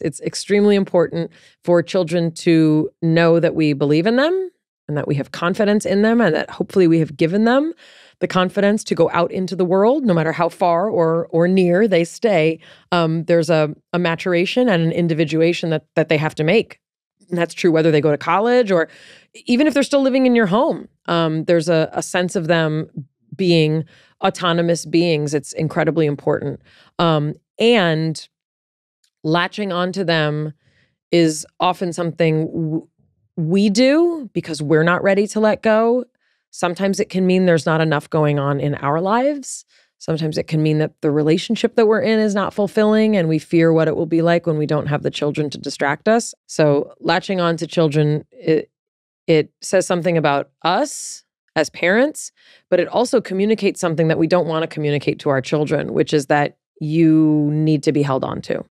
It's extremely important for children to know that we believe in them and that we have confidence in them and that hopefully we have given them the confidence to go out into the world, no matter how far or near they stay. There's a maturation and an individuation that they have to make. And that's true whether they go to college or even if they're still living in your home. There's a sense of them being autonomous beings. It's incredibly important. And latching onto them is often something we do because we're not ready to let go. Sometimes it can mean there's not enough going on in our lives. Sometimes it can mean that the relationship that we're in is not fulfilling and we fear what it will be like when we don't have the children to distract us. So latching on to children, it says something about us as parents, but it also communicates something that we don't want to communicate to our children, which is that you need to be held on to.